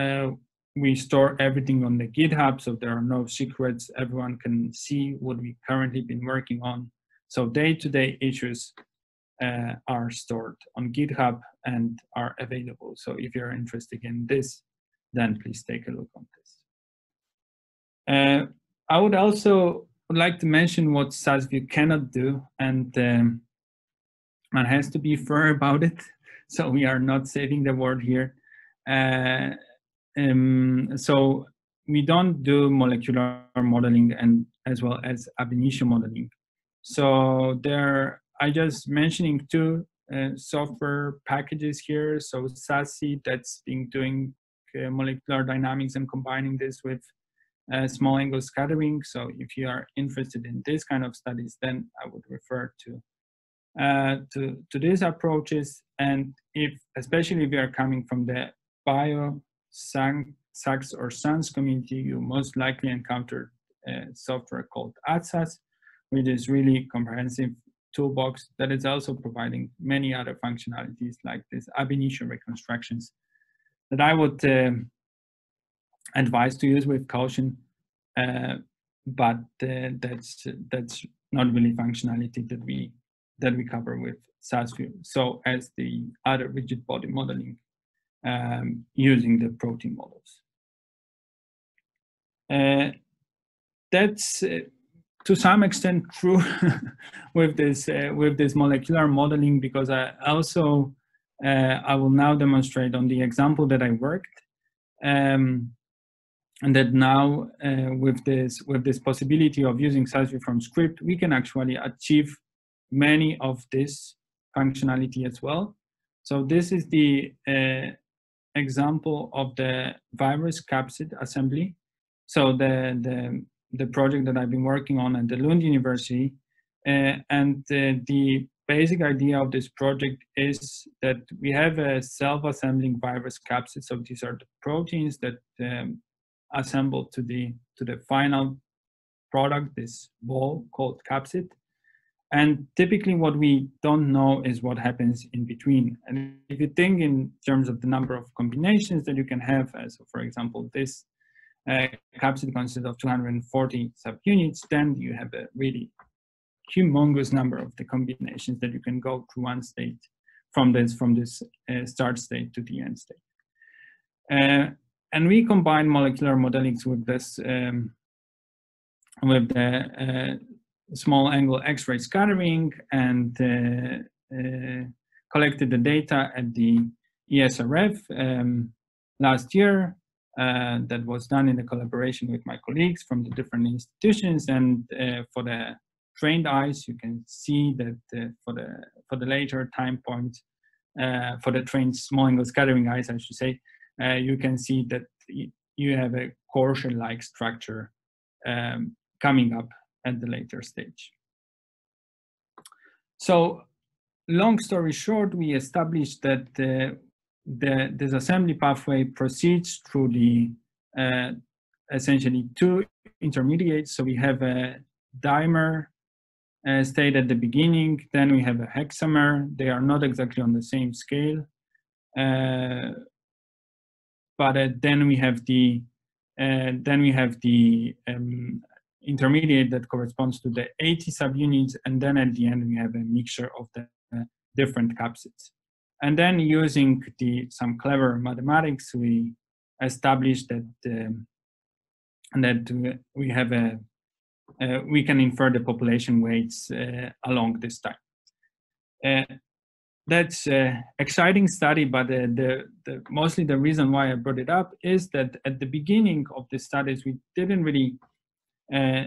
uh, we store everything on the GitHub, so there are no secrets. Everyone can see what we currently been working on. So day-to-day issues uh, are stored on GitHub and are available. So if you're interested in this, then please take a look on this. Uh, I would also like to mention what SASview cannot do, and um, one has to be fair about it. So we are not saving the world here. Uh, um, so we don't do molecular modeling and as well as ab initio modeling. So there, I just mentioning two uh, software packages here. So SASSI, that's been doing uh, molecular dynamics and combining this with uh, small angle scattering. So if you are interested in this kind of studies, then I would refer to uh to to these approaches. And if especially if you are coming from the bio SAXS or SANS community, you most likely encounter a software called ATSAS, which is really comprehensive toolbox that is also providing many other functionalities like this ab initio reconstructions that I would um, advise to use with caution, uh, but uh, that's that's not really functionality that we that we cover with SASview. So as the other rigid body modeling um, using the protein models. Uh, that's uh, to some extent true with this uh, with this molecular modeling, because I also uh, I will now demonstrate on the example that I worked, um, and that now uh, with this with this possibility of using SASview from script, we can actually achieve many of this functionality as well. So this is the uh, example of the virus capsid assembly. So the, the the project that I've been working on at the Lund University, uh, and uh, the basic idea of this project is that we have a self-assembling virus capsid. So these are the proteins that um, assemble to the to the final product, this ball called capsid. And typically what we don't know is what happens in between. And if you think in terms of the number of combinations that you can have, as so for example, this uh, capsid consists of two hundred forty subunits, then you have a really humongous number of the combinations that you can go through one state from this, from this uh, start state to the end state. Uh, and we combine molecular modelics with this, um, with the, uh, small angle X-ray scattering, and uh, uh, collected the data at the E S R F um, last year. Uh, that was done in a collaboration with my colleagues from the different institutions. And uh, for the trained eyes, you can see that uh, for the for the later time point, uh, for the trained small angle scattering eyes, I should say, uh, you can see that you have a Corsia-like structure um, coming up at the later stage. So, long story short, we established that uh, the this assembly pathway proceeds through the uh, essentially two intermediates. So we have a dimer uh, state at the beginning, then we have a hexamer. They are not exactly on the same scale, uh, but uh, then we have the uh, then we have the um, intermediate that corresponds to the eighty subunits, and then at the end we have a mixture of the uh, different capsids. And then using the some clever mathematics, we established that um, that we have a uh, we can infer the population weights uh, along this time. Uh, that's an exciting study, but uh, the, the mostly the reason why I brought it up is that at the beginning of the studies we didn't really Uh,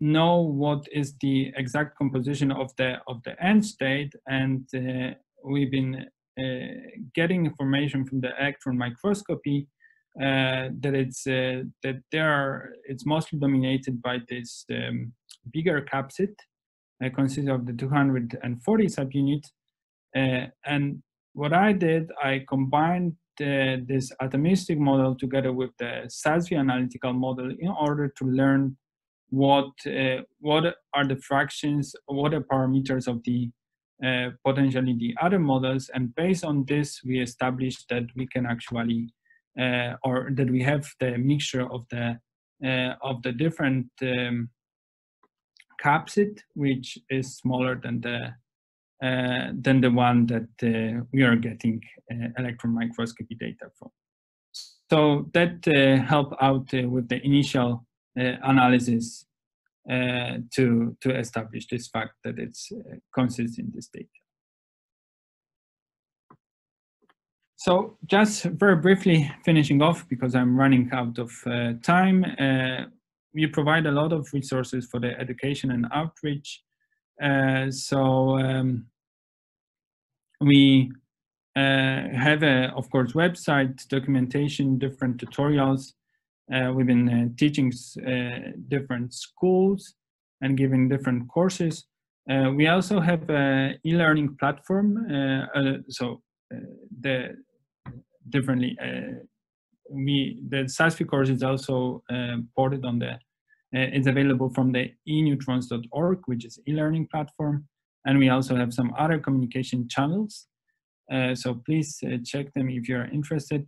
know what is the exact composition of the of the end state, and uh, we've been uh, getting information from the electron microscopy uh, that it's uh, that there are, it's mostly dominated by this um, bigger capsid, uh, consists of the two hundred forty subunits. Uh, and what I did, I combined Uh, this atomistic model together with the SASview analytical model in order to learn what uh, what are the fractions, what are parameters of the uh, potentially the other models, and based on this we established that we can actually uh, or that we have the mixture of the uh, of the different um, capsid, which is smaller than the Uh, than the one that uh, we are getting uh, electron microscopy data from. So that uh, helped out uh, with the initial uh, analysis uh, to, to establish this fact that it's uh, consists in this data. So just very briefly finishing off, because I'm running out of uh, time, uh, we provide a lot of resources for the education and outreach. Uh, so um, we uh, have, a, of course, website, documentation, different tutorials. Uh, we've been uh, teaching uh, different schools and giving different courses. Uh, we also have an e-learning platform. Uh, uh, so uh, the differently, uh, we the SASview course is also uh, ported on the. Uh, it's available from the e neutrons dot org, which is e-learning platform, and we also have some other communication channels. Uh, so please uh, check them if you're interested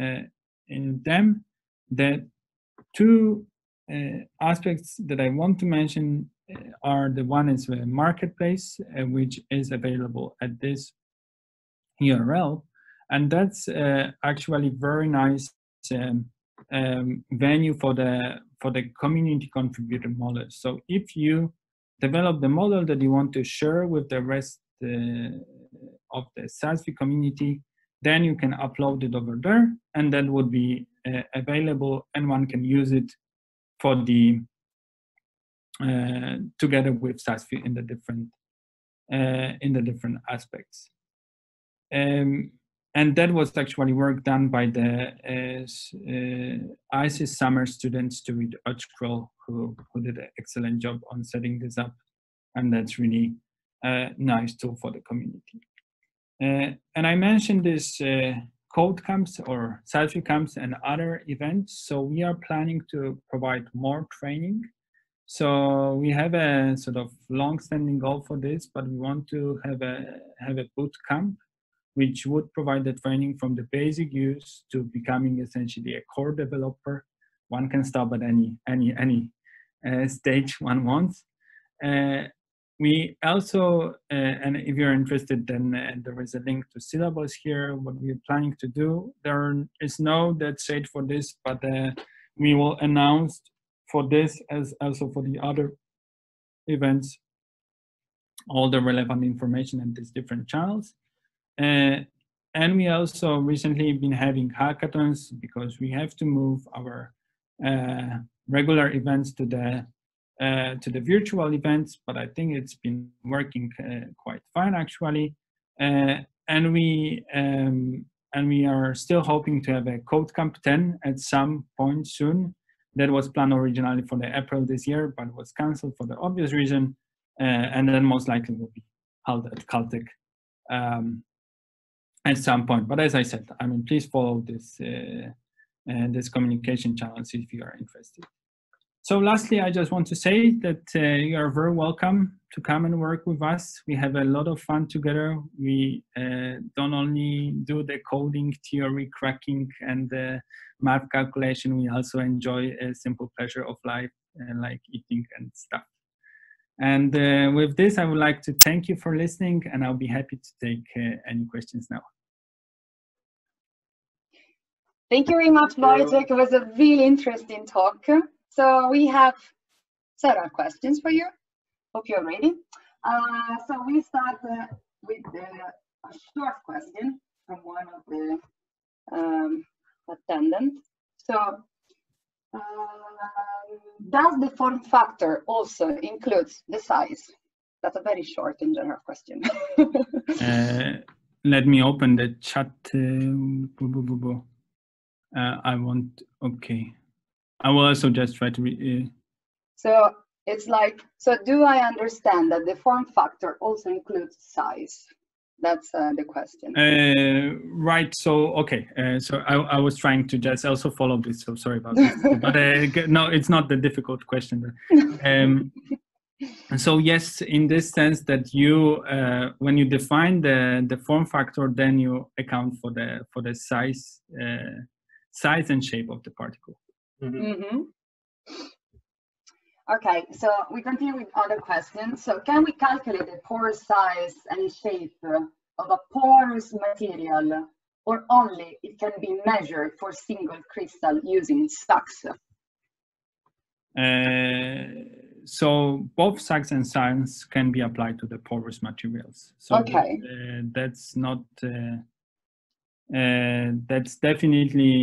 uh, in them. The two uh, aspects that I want to mention are the one is the marketplace, uh, which is available at this U R L, and that's uh, actually very nice um, um, venue for the for the community contributed models. So if you develop the model that you want to share with the rest uh, of the SASview community, then you can upload it over there, and that would be uh, available, and one can use it for the uh, together with SASview in the different uh, in the different aspects. Um, and that was actually work done by the uh, uh, ISIS summer students to read Otscroll, who who did an excellent job on setting this up, and that's really a nice tool for the community. Uh, and I mentioned this uh, code camps or SASview camps and other events. So we are planning to provide more training. So we have a sort of long-standing goal for this, but we want to have a have a boot camp, which would provide the training from the basic use to becoming essentially a core developer. One can stop at any any any uh, stage one wants. Uh, We also, uh, and if you're interested, then uh, there is a link to syllabus here, what we're planning to do. There is no dead date for this, but uh, we will announce for this as also for the other events, all the relevant information in these different channels. Uh, and we also recently been having hackathons because we have to move our uh, regular events to the Uh, to the virtual events, but I think it's been working uh, quite fine actually, uh, and we um, and we are still hoping to have a Code Camp ten at some point soon. That was planned originally for the April this year, but was cancelled for the obvious reason, uh, and then most likely will be held at Caltech um, at some point. But as I said, I mean, please follow this uh, and this communication channels if you are interested. So lastly, I just want to say that uh, you are very welcome to come and work with us. We have a lot of fun together. We uh, don't only do the coding, theory, cracking, and uh, math calculation. We also enjoy a simple pleasure of life, uh, like eating and stuff. And uh, with this, I would like to thank you for listening, and I'll be happy to take uh, any questions now. Thank you very much, Wojciech. It was a really interesting talk. So we have several questions for you. Hope you're ready. Uh, so we start uh, with uh, a short question from one of the um, attendants. So uh, does the form factor also include the size? That's a very short and general question. uh, let me open the chat. Uh, I want, okay. I will also just try to be. Uh... So it's like, so do I understand that the form factor also includes size? That's uh, the question. Uh, right. So, okay. Uh, so I, I was trying to just also follow this. So sorry about this. But uh, no, it's not the difficult question. Um, so yes, in this sense that you, uh, when you define the, the form factor, then you account for the, for the size, uh, size and shape of the particle. Mm-hmm. Mm-hmm. Okay, so we continue with other questions. So can we calculate the pore size and shape of a porous material, or only it can be measured for single crystal using SAXS? Uh, so both SAXS and SANS can be applied to the porous materials. So okay. uh, that's not, uh, uh, that's definitely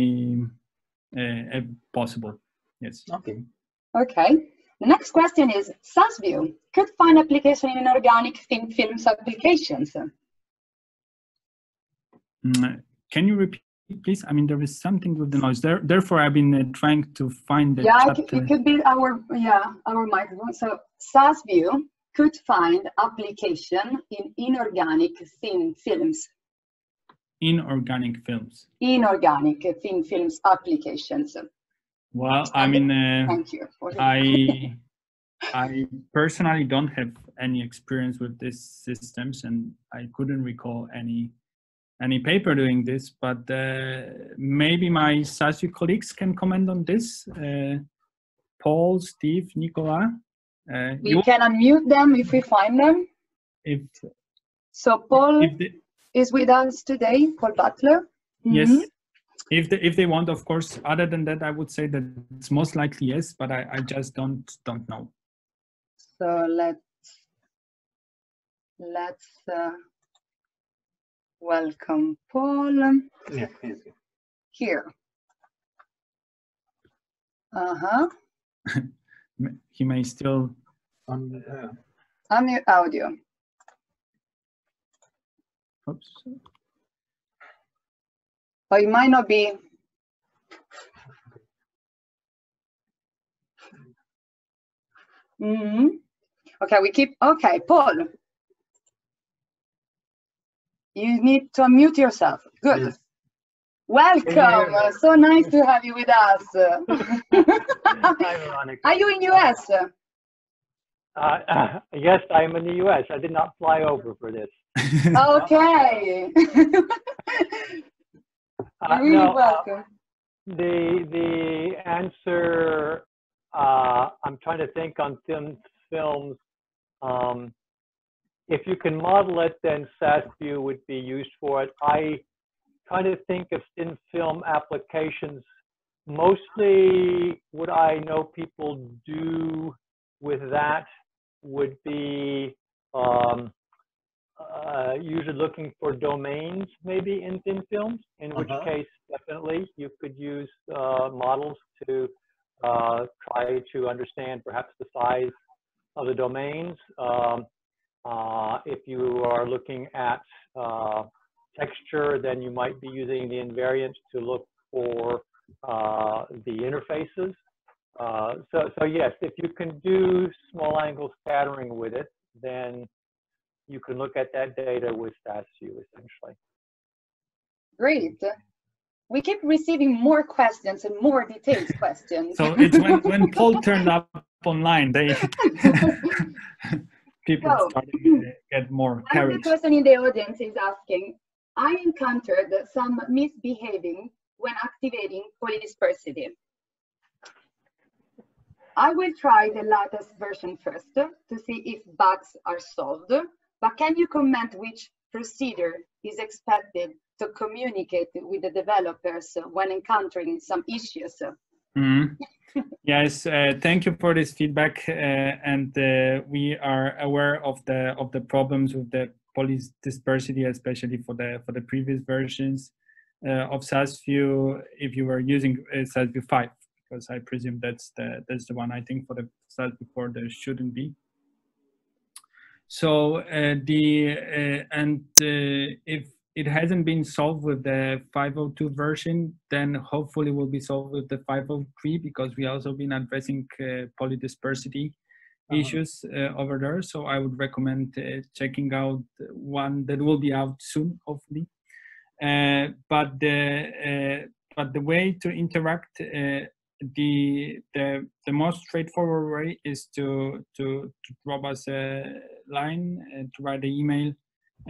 Uh, possible, yes. Okay. Okay. The next question is: SASview could find application in inorganic thin films applications. Mm, can you repeat, please? I mean, there is something with the noise. There, therefore, I've been uh, trying to find the. Yeah, chapter. It could be our yeah our microphone. So SASview could find application in inorganic thin films. Inorganic films. Inorganic thin films applications. Well, I mean, uh, thank you. I I personally don't have any experience with these systems, and I couldn't recall any any paper doing this. But uh, maybe my SASview colleagues can comment on this. Uh, Paul, Steve, Nicola. Uh, we you can unmute them if we find them. If so, Paul. If they, is with us today, Paul Butler. Mm-hmm. Yes. If they, if they want, of course. Other than that, I would say that it's most likely yes, but I, I just don't don't know. So let's let's uh, welcome Paul. Yeah, here. Uh huh. He may still on the uh... unmute audio. Oops. Or it might not be. Mm-hmm. Okay, we keep. Okay, Paul. You need to unmute yourself. Good. Yes. Welcome. Yeah. So nice to have you with us. Are you in U S? Uh, uh, yes, I'm in the U S. I did not fly over for this. Okay. Uh, really no, welcome. Uh, the the answer uh, I'm trying to think on thin films. Um, if you can model it, then SASview would be used for it. I kind of think of thin film applications. Mostly, what I know people do with that would be um, Uh, usually looking for domains, maybe in thin films, in which uh-huh. case definitely you could use uh, models to uh, try to understand perhaps the size of the domains. Um, uh, if you are looking at uh, texture, then you might be using the invariant to look for uh, the interfaces. Uh, so, so yes, if you can do small angle scattering with it, then you can look at that data with SASview, essentially. Great. We keep receiving more questions and more detailed questions. So it's when, when Paul turned up online, they people so, started to get more courage. Another person in the audience is asking, I encountered some misbehaving when activating polydispersity. I will try the latest version first to see if bugs are solved. But can you comment which procedure is expected to communicate with the developers when encountering some issues? Mm-hmm. Yes, uh, thank you for this feedback, uh, and uh, we are aware of the of the problems with the polydispersity, especially for the for the previous versions uh, of SASview. If you were using uh, SASview five, because I presume that's the that's the one. I think for the SASview four there shouldn't be. So uh, the uh, and uh, if it hasn't been solved with the five oh two version, then hopefully will be solved with the five oh three, because we also been addressing uh, polydispersity uh-huh. issues uh, over there. So I would recommend uh, checking out one that will be out soon, hopefully. Uh, but the uh, but the way to interact. Uh, The, the the most straightforward way is to to, to drop us a line, uh, to write an email,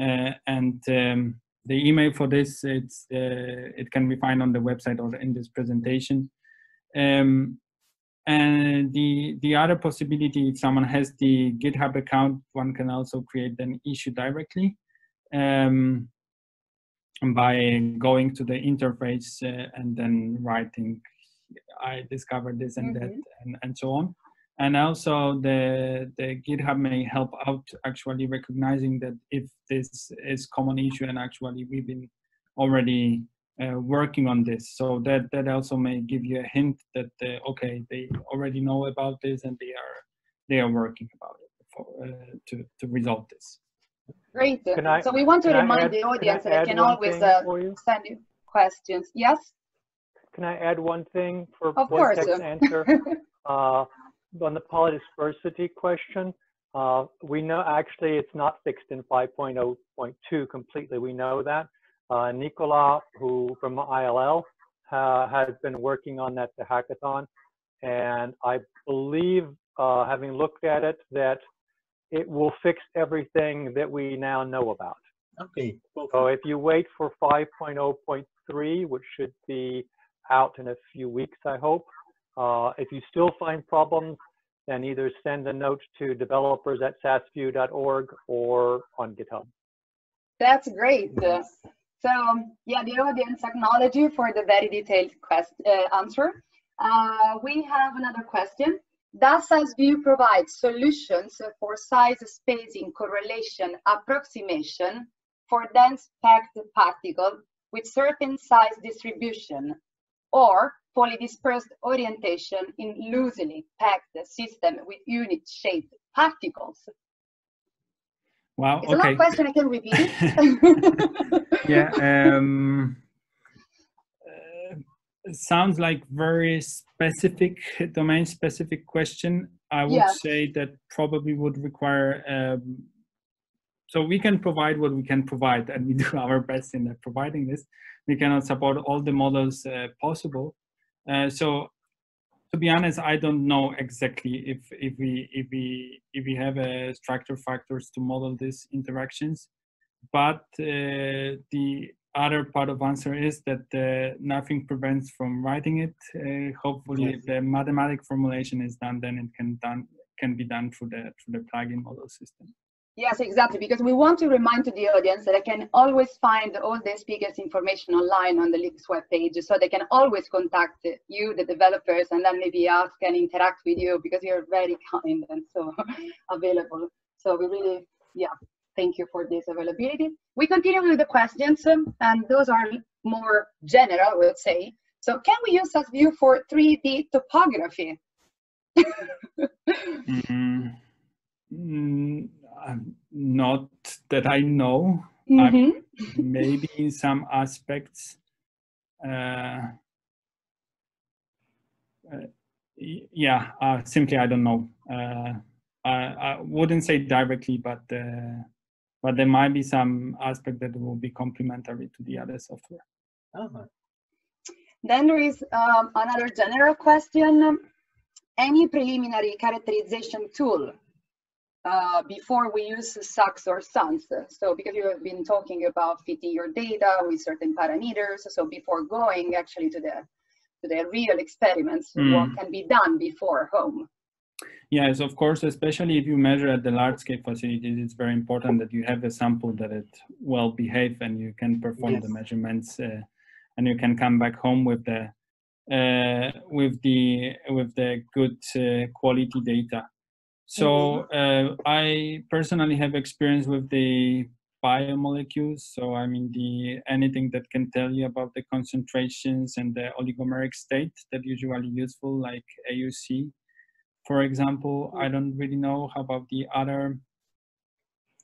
uh, and um, the email for this it's uh, it can be found on the website or in this presentation. Um, and the the other possibility, if someone has the GitHub account, one can also create an issue directly um, by going to the interface uh, and then writing. I discovered this and mm-hmm. that and, and so on. And also the, the GitHub may help out actually recognizing that if this is common issue, and actually we've been already uh, working on this. So that, that also may give you a hint that, uh, okay, they already know about this and they are, they are working about it for, uh, to, to resolve this. Great. I, so we want to remind add, the audience that they can always uh, you? send you questions. Yes? Can I add one thing for Paul's answer uh, on the polydispersity question? Uh, we know actually it's not fixed in five point oh point two completely. We know that. Uh, Nicola, who from I L L, uh, has been working on that the hackathon, and I believe, uh, having looked at it, that it will fix everything that we now know about. Okay. So if you wait for five point oh point three, which should be out in a few weeks, I hope. Uh, if you still find problems, then either send a note to developers at sasview dot org or on GitHub. That's great. So yeah, the audience acknowledge you for the very detailed quest, uh, answer. Uh, we have another question. Does SASview provide solutions for size, spacing, correlation, approximation for dense packed particle with certain size distribution or polydispersed orientation in loosely packed system with unit shaped particles? Wow, it's okay. It's a long question, I can repeat it. Yeah, um, uh, sounds like very specific, domain-specific question. I would yeah. say that probably would require, um, so we can provide what we can provide, and we do our best in providing this. We cannot support all the models uh, possible. Uh, so, to be honest, I don't know exactly if if we if we if we have a structure factors to model these interactions, but uh, the other part of answer is that uh, nothing prevents from writing it. Uh, hopefully, yes. If the mathematic formulation is done, then it can done can be done through the through the plugin model system. Yes, exactly, because we want to remind to the audience that I can always find all the speakers' information online on the L I P S web page, so they can always contact you, the developers, and then maybe ask and interact with you, because you're very kind and so available. So we really, yeah, thank you for this availability. We continue with the questions, and those are more general, I would say. So can we use SASview for three D topography? Mm-hmm. Mm, not that I know. Mm-hmm. I, maybe in some aspects. Uh, uh, yeah, uh, simply I don't know. Uh, I, I wouldn't say directly, but uh, but there might be some aspect that will be complementary to the other software. Uh-huh. Then there is um, another general question. Any preliminary characterization tool Uh, before we use SAXS or SANS? So because you have been talking about fitting your data with certain parameters, so before going actually to the to the real experiments, mm. what can be done before home? Yes, of course, especially if you measure at the large scale facilities, it's very important that you have a sample that it well behaved and you can perform yes. the measurements uh, and you can come back home with the uh, with the with the good uh, quality data. So uh, I personally have experience with the biomolecules. So I mean, the anything that can tell you about the concentrations and the oligomeric state that usually useful, like A U C, for example. I don't really know how about the other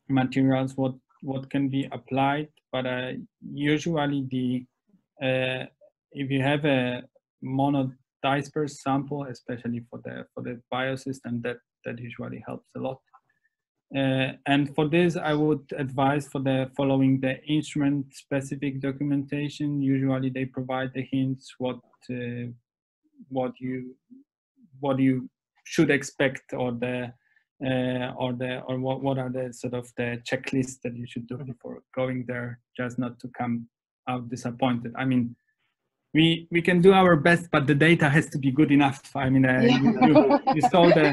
materials, what what can be applied, but uh, usually the uh, if you have a monodisperse sample, especially for the for the biosystem, that that usually helps a lot. Uh, and for this, I would advise for the following the instrument specific documentation. Usually they provide the hints what uh, what you what you should expect, or the uh, or the or what what are the sort of the checklists that you should do before going there, just not to come out disappointed. I mean, we we can do our best, but the data has to be good enough. I mean, uh, you, you saw the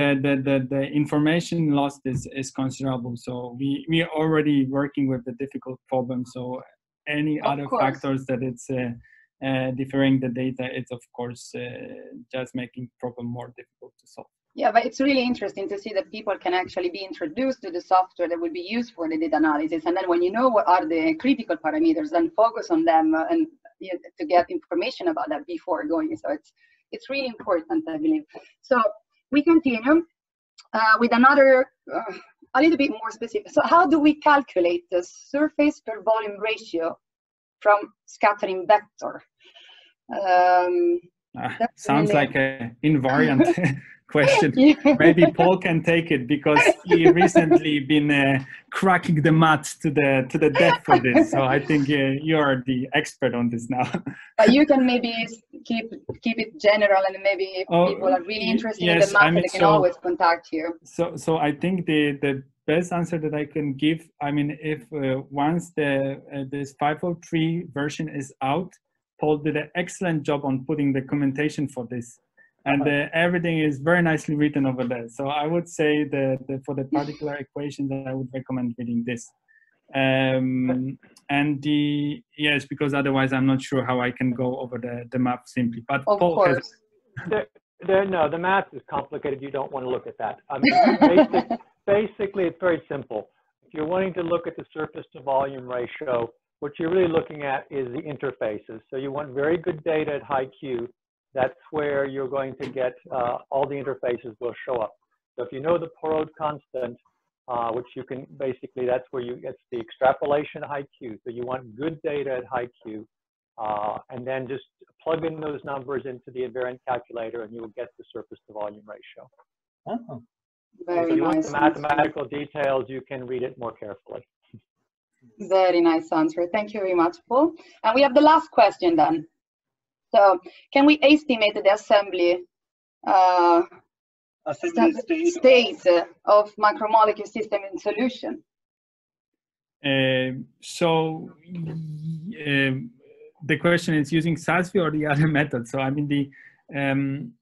The, the the the information lost is is considerable. So we we are already working with the difficult problem. So any of other course. factors that it's uh, uh, differing the data, it's of course uh, just making problem more difficult to solve. Yeah, but it's really interesting to see that people can actually be introduced to the software that will be used for the data analysis, and then when you know what are the critical parameters, then focus on them and you know, to get information about that before going. So it's it's really important, I believe. So. We continue uh, with another, uh, a little bit more specific. So how do we calculate the surface per volume ratio from scattering vector? Um, ah, sounds really... like an invariant question. Yeah. Maybe Paul can take it, because he recently been uh, cracking the maths to the to the death for this. So I think uh, you are the expert on this now. But you can maybe keep keep it general, and maybe if oh, people are really interested yes, in the math, I mean, they can so, always contact you. So, so I think the the best answer that I can give, I mean, if uh, once the uh, this five oh three version is out, Paul did an excellent job on putting the documentation for this. And uh, everything is very nicely written over there. So I would say that, that for the particular equation, that I would recommend reading this. Um, and the yes, because otherwise I'm not sure how I can go over the, the map simply. But of Paul course. Has there, there, no, the math is complicated. You don't want to look at that. I mean, basic, basically, it's very simple. If you're wanting to look at the surface to volume ratio, what you're really looking at is the interfaces. So you want very good data at high Q. That's where you're going to get uh, all the interfaces will show up. So if you know the Poirot constant, uh, which you can basically, that's where you get the extrapolation at high Q. So you want good data at high Q. Uh, and then just plug in those numbers into the invariant calculator and you will get the surface to volume ratio. Oh. Very so you nice want the mathematical answer. Details, you can read it more carefully. Very nice answer. Thank you very much, Paul. And we have the last question then. So can we estimate the assembly, uh, assembly st state, state of macromolecule system in solution? Uh, so uh, the question is using SASview or the other method. So I mean the um,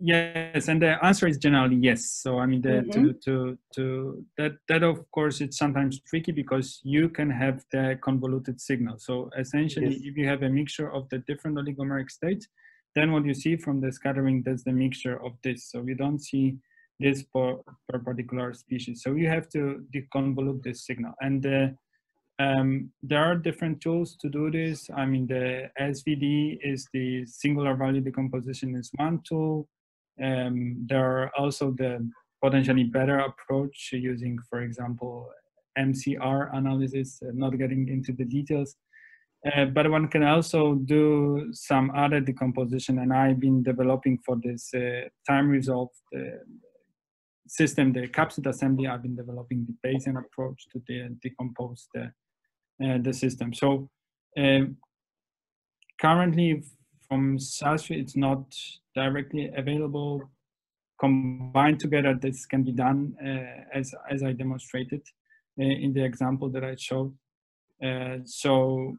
yes, and the answer is generally yes. So I mean the, mm-hmm. to to to that that of course it's sometimes tricky because you can have the convoluted signal. So essentially, yes. if you have a mixture of the different oligomeric states, then what you see from the scattering, that's the mixture of this. So you don't see this for per particular species. So you have to deconvolute this signal. And uh, um, there are different tools to do this. I mean, the S V D is the singular value decomposition is one tool. Um, there are also the potentially better approach using, for example, M C R analysis, uh, not getting into the details. Uh, but one can also do some other decomposition, and I've been developing for this uh, time-resolved uh, system, the capsid assembly. I've been developing the Bayesian approach to de decompose the uh, the system. So uh, currently, from SASview, it's not directly available. Combined together, this can be done uh, as as I demonstrated uh, in the example that I showed. Uh, so.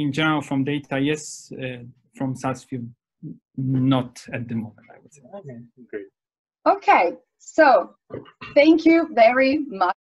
In general, from data, yes. Uh, from SASview, not at the moment, I would say. Okay, great. Okay, so thank you very much.